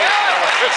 Yeah.